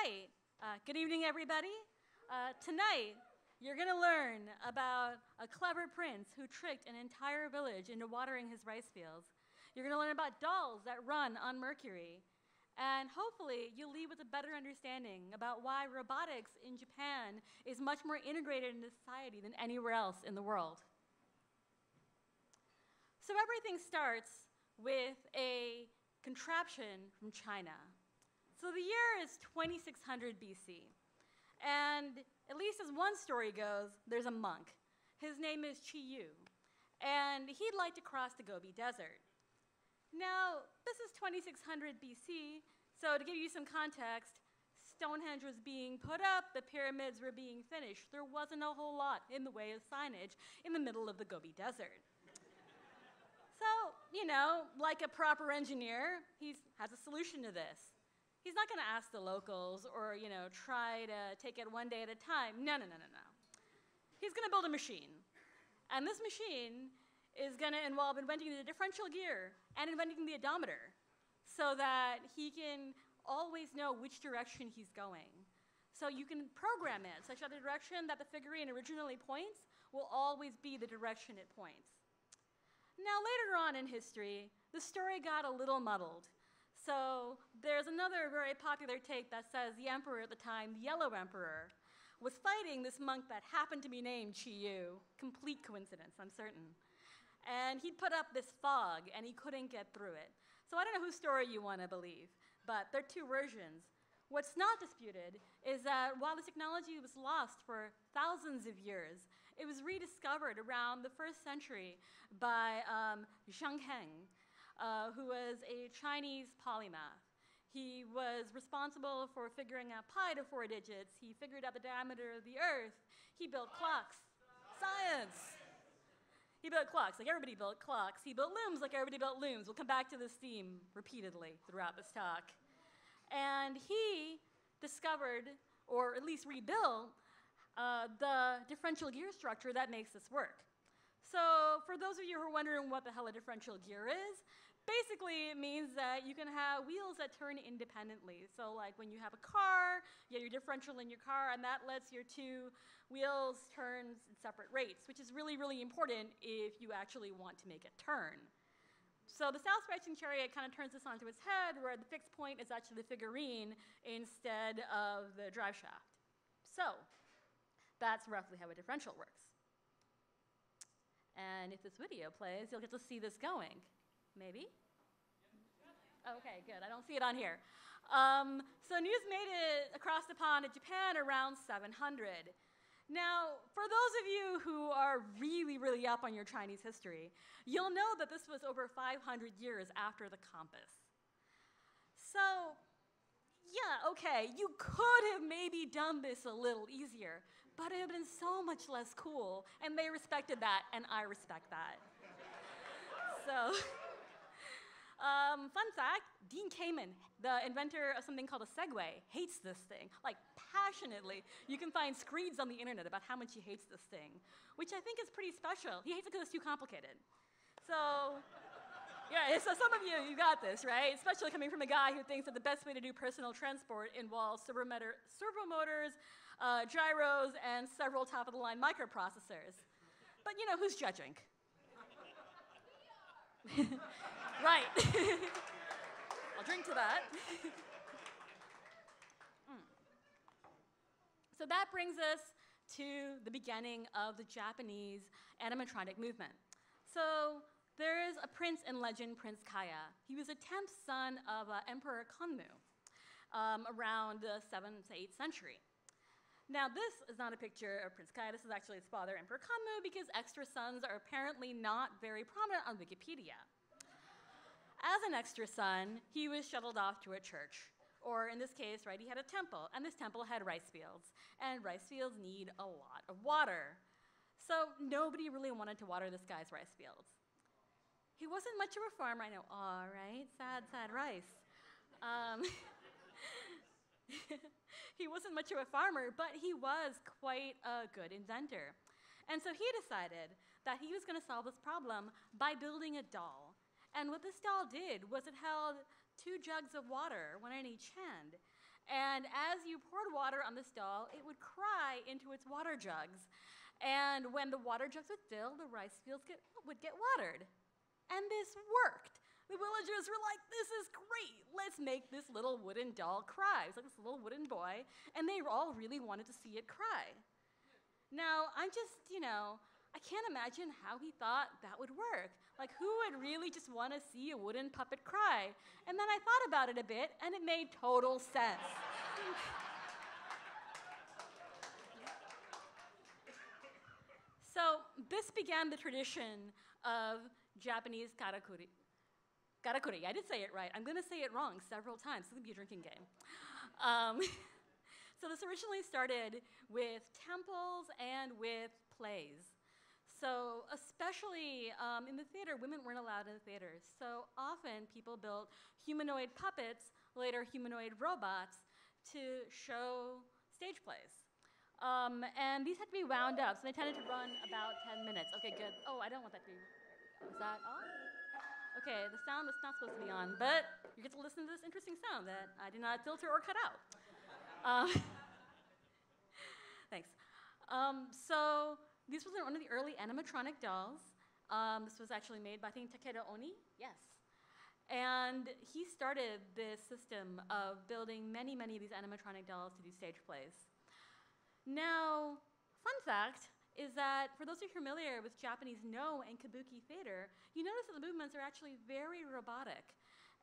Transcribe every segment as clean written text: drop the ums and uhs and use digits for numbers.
Hi, good evening, everybody. Tonight, you're going to learn about a clever prince who tricked an entire village into watering his rice fields. You're going to learn about dolls that run on mercury. And hopefully, you'll leave with a better understanding about why robotics in Japan is much more integrated into society than anywhere else in the world. So everything starts with a contraption from China. So the year is 2600 BC, and at least as one story goes, there's a monk. His name is Qi Yu, and he'd like to cross the Gobi Desert. Now, this is 2600 BC, so to give you some context, Stonehenge was being put up, the pyramids were being finished. There wasn't a whole lot in the way of signage in the middle of the Gobi Desert. So, you know, like a proper engineer, he has a solution to this. He's not going to ask the locals or, you know, try to take it one day at a time. No. He's going to build a machine. And this machine is going to involve inventing the differential gear and inventing the odometer so that he can always know which direction he's going. So you can program it such that the direction that the figurine originally points will always be the direction it points. Now, later on in history, the story got a little muddled. So there's another very popular take that says the emperor at the time, the Yellow Emperor, was fighting this monk that happened to be named Qi Yu. Complete coincidence, I'm certain. And he'd put up this fog, and he couldn't get through it. So I don't know whose story you want to believe, but there are two versions. What's not disputed is that while this technology was lost for thousands of years, it was rediscovered around the 1st century by Zhang Heng, who was a Chinese polymath. He was responsible for figuring out pi to 4 digits. He figured out the diameter of the Earth. He built clocks. Science! He built clocks like everybody built clocks. He built looms like everybody built looms. We'll come back to this theme repeatedly throughout this talk. And he discovered, or at least rebuilt, the differential gear structure that makes this work. So for those of you who are wondering what the hell a differential gear is, basically it means that you can have wheels that turn independently. So like when you have a car, you have your differential in your car, and that lets your two wheels turn at separate rates, which is really, really important if you actually want to make it turn. So the self-stretching chariot kind of turns this onto its head, where the fixed point is actually the figurine instead of the drive shaft. So that's roughly how a differential works. And if this video plays, you'll get to see this going. Maybe? OK, good. I don't see it on here. So news made it across the pond to Japan around 700. Now, for those of you who are really, really up on your Chinese history, you'll know that this was over 500 years after the compass. So yeah, OK, you could have maybe done this a little easier, but it would have been so much less cool. And they respected that, and I respect that. So fun fact, Dean Kamen, the inventor of something called a Segway, hates this thing, like passionately. You can find screeds on the internet about how much he hates this thing, which I think is pretty special. He hates it because it's too complicated. So yeah, so some of you got this, right? Especially coming from a guy who thinks that the best way to do personal transport involves servomotors, gyros, and several top-of-the-line microprocessors. But you know, who's judging? Right. I'll drink to that. So that brings us to the beginning of the Japanese animatronic movement. So there is a prince in legend, Prince Kaya. He was a 10th son of Emperor Kanmu around the 7th to 8th century. Now, this is not a picture of Prince Kaya. This is actually his father, Emperor Kanmu, because extra sons are apparently not very prominent on Wikipedia. As an extra son, he was shuttled off to a church. Or in this case, right, he had a temple. And this temple had rice fields. And rice fields need a lot of water. So nobody really wanted to water this guy's rice fields. He wasn't much of a farmer. I know, all right, sad, sad rice. He wasn't much of a farmer, but he was quite a good inventor. And so he decided that he was going to solve this problem by building a doll. And what this doll did was it held 2 jugs of water, one in each hand. And as you poured water on this doll, it would cry into its water jugs. And when the water jugs would fill, the rice fields would get watered. And this worked. The villagers were like, this is great. Let's make this little wooden doll cry. It's like this little wooden boy. And they all really wanted to see it cry. Now, I'm just, I can't imagine how he thought that would work. Like, who would really just want to see a wooden puppet cry? And then I thought about it a bit, and it made total sense. So this began the tradition of Japanese karakuri. Karakuri, I did say it right. I'm going to say it wrong several times. It's going to be a drinking game. So this originally started with temples and with plays. So especially in the theater, women weren't allowed in the theaters. So often people built humanoid puppets, later humanoid robots, to show stage plays. And these had to be wound up, so they tended to run about 10 minutes. Okay, good. Oh, I don't want that to be, was that on? Okay, the sound was not supposed to be on, but you get to listen to this interesting sound that I did not filter or cut out. Thanks. So this was one of the early animatronic dolls. This was actually made by, I think, Takeda Oni. Yes. And he started this system of building many, many of these animatronic dolls to do stage plays. Now, fun fact is that for those who are familiar with Japanese no and kabuki theater, you notice that the movements are actually very robotic.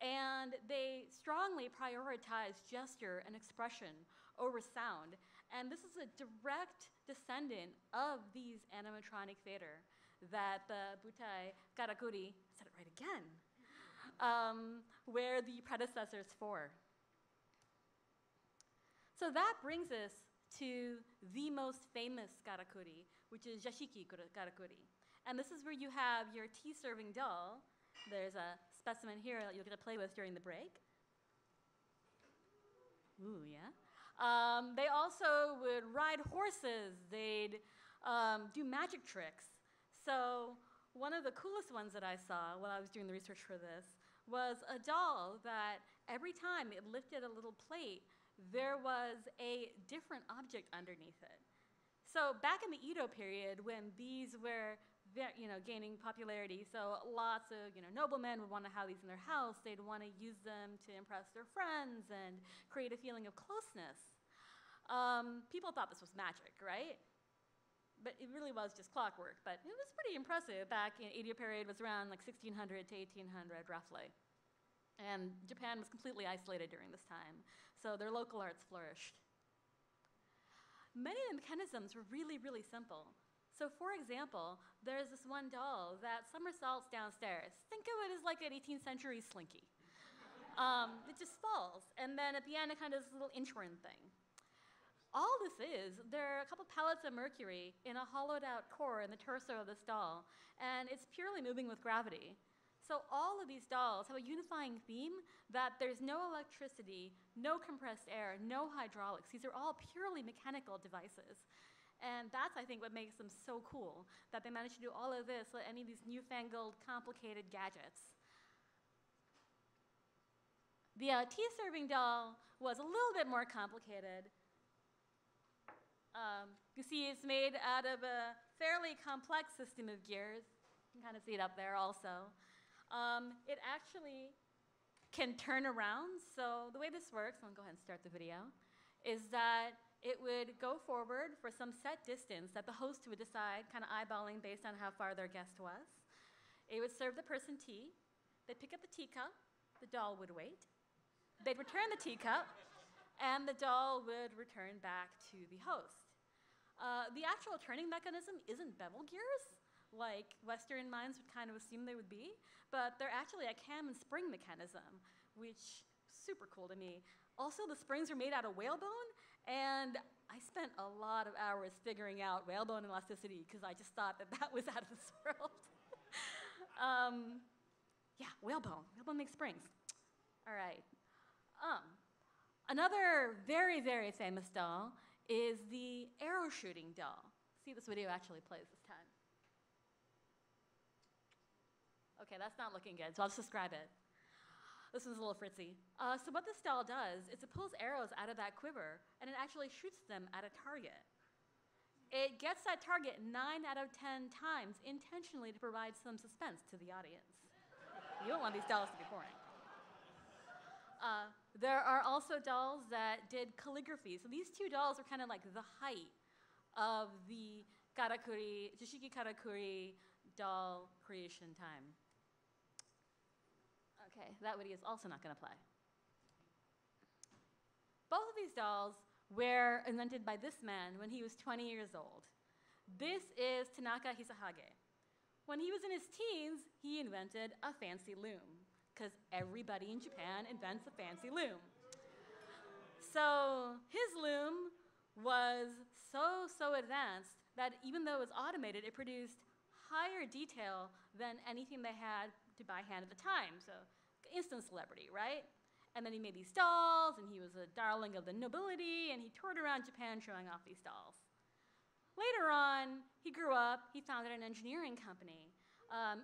And they strongly prioritize gesture and expression over sound. And this is a direct descendant of these animatronic theater that the Butai Karakuri, I said it right again, were the predecessors for. So that brings us to the most famous karakuri, which is Yashiki karakuri. And this is where you have your tea-serving doll. There's a specimen here that you'll get to play with during the break. Ooh, yeah. They also would ride horses. They'd do magic tricks. So one of the coolest ones that I saw while I was doing the research for this was a doll that every time it lifted a little plate, there was a different object underneath it. So back in the Edo period, when these were gaining popularity, so lots of noblemen would want to have these in their house. They'd want to use them to impress their friends and create a feeling of closeness. People thought this was magic, right? But it really was just clockwork. But it was pretty impressive. Back in Edo period, it was around like 1600 to 1800 roughly. And Japan was completely isolated during this time. So their local arts flourished. Many of the mechanisms were really, really simple. So for example, there's this one doll that somersaults downstairs. Think of it as like an 18th century slinky. It just falls. And then at the end, it kind of does this little inchworm thing. All this is, there are a couple pellets of mercury in a hollowed out core in the torso of this doll. And it's purely moving with gravity. So all of these dolls have a unifying theme that there's no electricity, no compressed air, no hydraulics. These are all purely mechanical devices. And that's, I think, what makes them so cool, that they managed to do all of this with any of these newfangled, complicated gadgets. The tea-serving doll was a little bit more complicated. You see it's made out of a fairly complex system of gears. You can kind of see it up there also. It actually can turn around. So the way this works, I'm going to go ahead and start the video, is that it would go forward for some set distance that the host would decide, kind of eyeballing based on how far their guest was. It would serve the person tea. They'd pick up the teacup. The doll would wait. They'd return the teacup, and the doll would return back to the host. The actual turning mechanism isn't bevel gears, like Western minds would kind of assume they would be, but they're actually a cam and spring mechanism, which super cool to me. Also, the springs are made out of whalebone, and I spent a lot of hours figuring out whalebone elasticity because I just thought that that was out of this world. Yeah, whalebone. Whalebone makes springs. All right. Another very, very famous doll is the arrow shooting doll. See, this video actually plays this time. Okay, that's not looking good, so I'll just describe it. This one's a little fritzy. So what this doll does is it pulls arrows out of that quiver, and it actually shoots them at a target. It gets that target 9 out of 10 times intentionally to provide some suspense to the audience. You don't want these dolls to be boring. There are also dolls that did calligraphy. So these two dolls are kind of like the height of the Karakuri, Yashiki Karakuri doll creation time. Okay, that Woody is also not going to play. Both of these dolls were invented by this man when he was 20 years old. This is Tanaka Hisashige. When he was in his teens, he invented a fancy loom, because everybody in Japan invents a fancy loom. So his loom was so advanced that even though it was automated, it produced higher detail than anything they had to buy hand at the time. So instant celebrity, right? And then he made these dolls, and he was a darling of the nobility, and he toured around Japan showing off these dolls. Later on, he grew up, he founded an engineering company.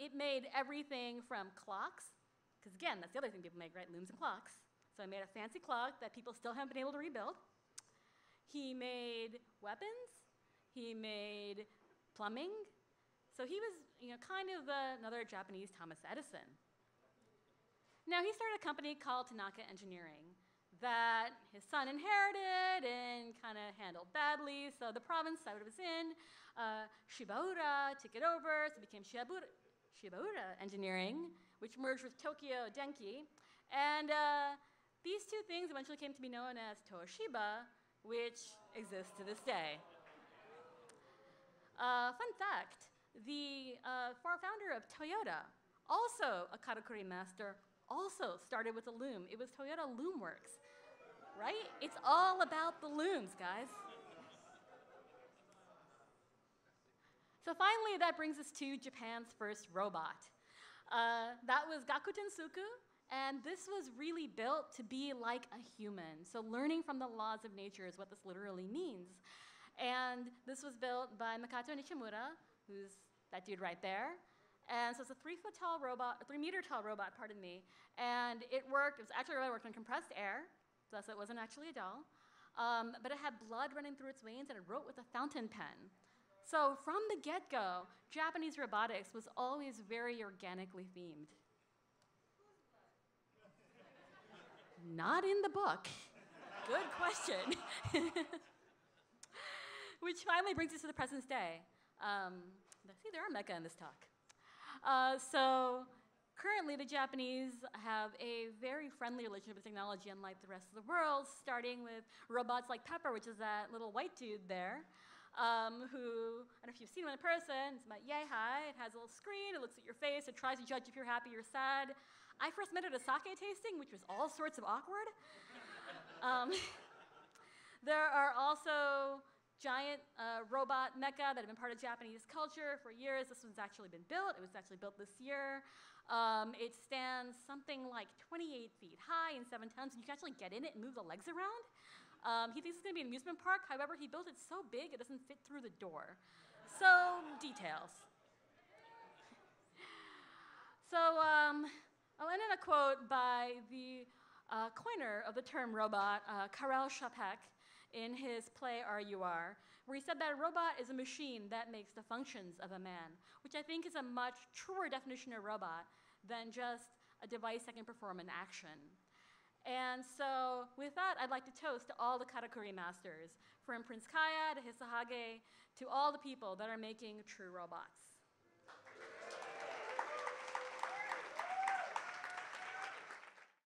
It made everything from clocks, because again, that's the other thing people make, right? Looms and clocks. So he made a fancy clock that people still haven't been able to rebuild. He made weapons, he made plumbing. So he was, kind of another Japanese Thomas Edison. Now, he started a company called Tanaka Engineering that his son inherited and kind of handled badly. So the province that it was in, Shibaura, took it over. So it became Shibaura Engineering, which merged with Tokyo Denki. And these two things eventually came to be known as Toshiba, which exists to this day. Fun fact, the founder of Toyota, also a Karakuri master, also started with a loom. It was Toyota Loomworks, right? It's all about the looms, guys. So finally, that brings us to Japan's first robot. That was Gakutensuku, and this was really built to be like a human. So learning from the laws of nature is what this literally means. And this was built by Makoto Nishimura, who's that dude right there. And so it's a 3-meter-tall robot, pardon me. And it worked, it really worked on compressed air, so it wasn't actually a doll. But it had blood running through its veins, and it wrote with a fountain pen. So from the get-go, Japanese robotics was always very organically themed. Not in the book. Good question. Which finally brings us to the present day. See, there are mecha in this talk. So currently, the Japanese have a very friendly relationship with technology, unlike the rest of the world, starting with robots like Pepper, which is that little white dude there, who, I don't know if you've seen him in person, it's about yay high, it has a little screen, it looks at your face, it tries to judge if you're happy or sad. I first met it at a sake tasting, which was all sorts of awkward. There are also giant robot mecha that have been part of Japanese culture for years. This one's actually been built. It was actually built this year. It stands something like 28 feet high and 7 tons. You can actually get in it and move the legs around. He thinks it's going to be an amusement park. However, he built it so big it doesn't fit through the door. So, details. So, I'll end on a quote by the coiner of the term robot, Karel Chapek, in his play RUR, where he said that a robot is a machine that makes the functions of a man, which I think is a much truer definition of robot than just a device that can perform an action. And so with that, I'd like to toast to all the Karakuri masters, from Prince Kaya to Hisashige, to all the people that are making true robots.